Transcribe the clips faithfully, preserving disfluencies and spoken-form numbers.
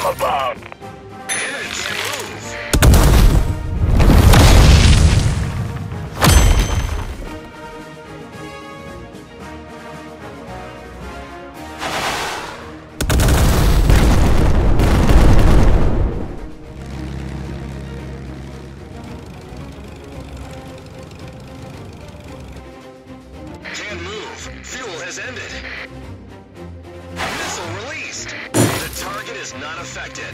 from above. Let's move. Can't move. Fuel has ended. Missile released. The target is not affected.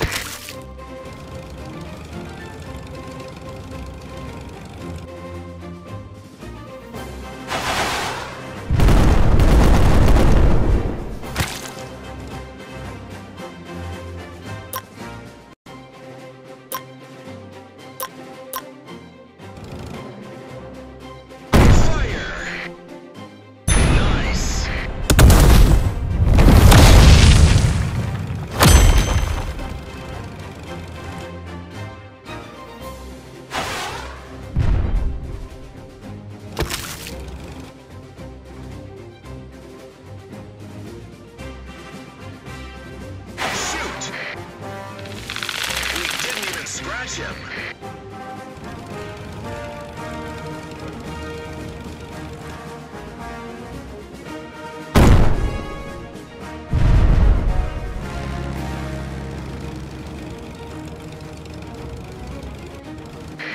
Scratch him.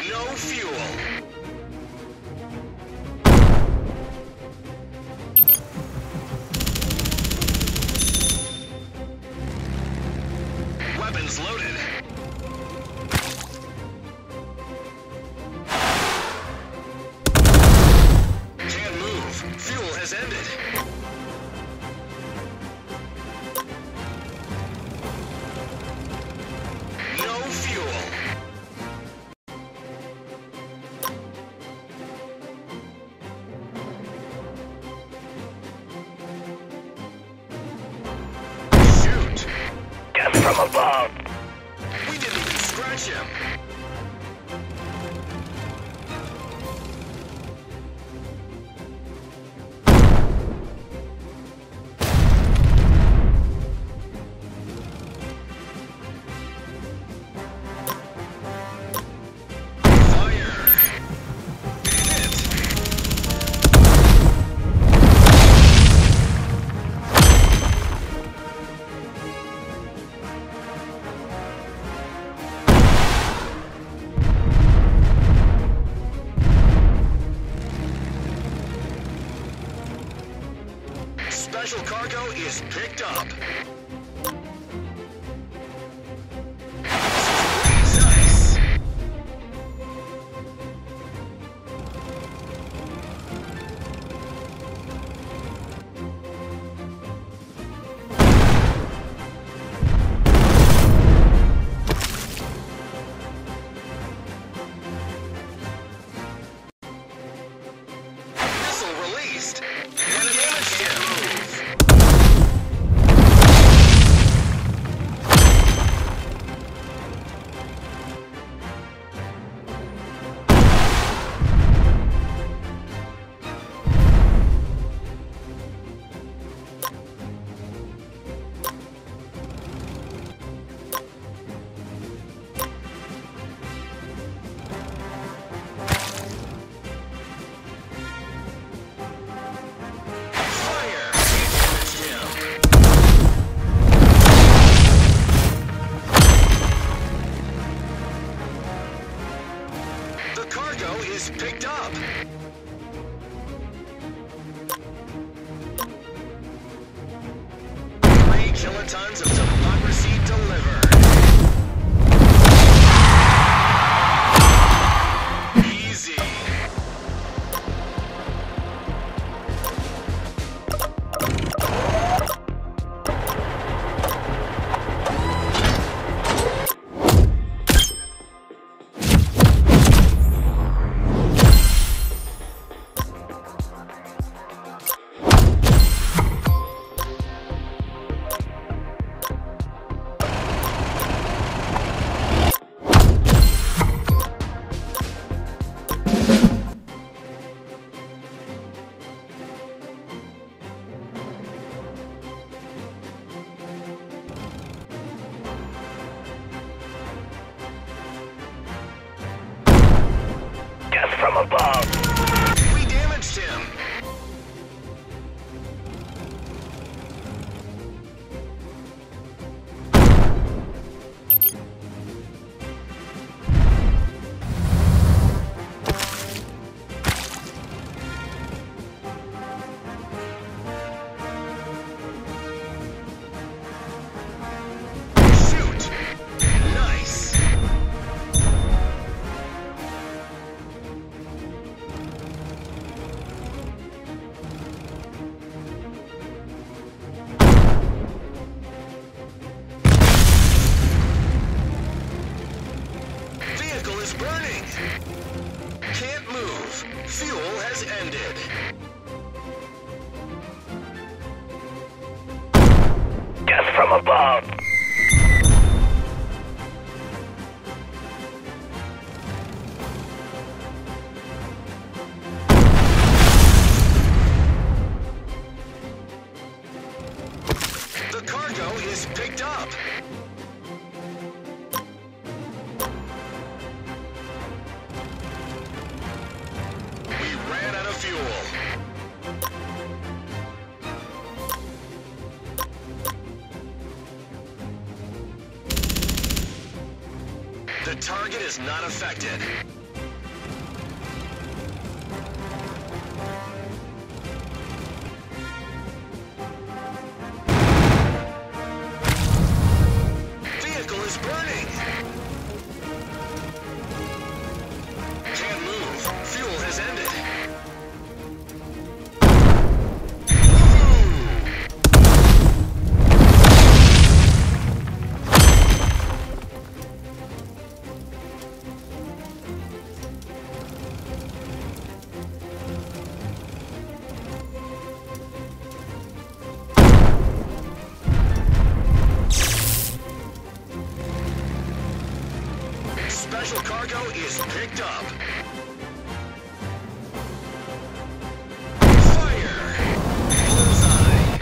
No fuel. Weapons loaded. From above. We didn't even scratch him. Special cargo is picked up. Nice. Missile released. Is picked up. Three kilotons of democracy delivered. Easy. from above. We damaged him. Burning! Can't move. Fuel has ended. Death from above. The cargo is picked up. The target is not affected. Vehicle is burning. Can't move. Fuel has ended. Special cargo is picked up. Fire! Bullseye!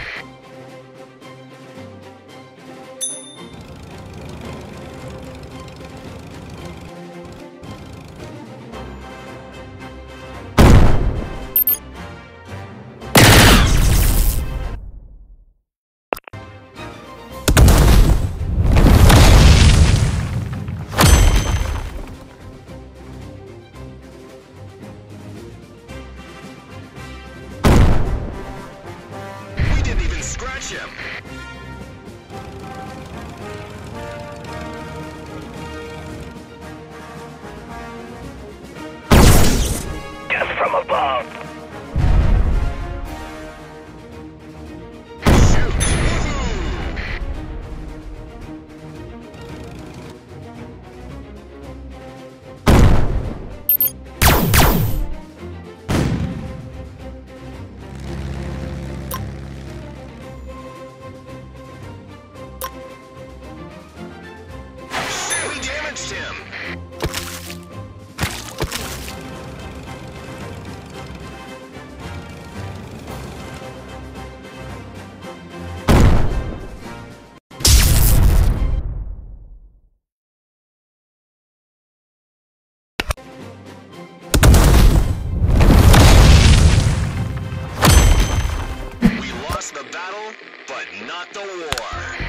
Scratch him! Death from above! Him. We lost the battle, but not the war.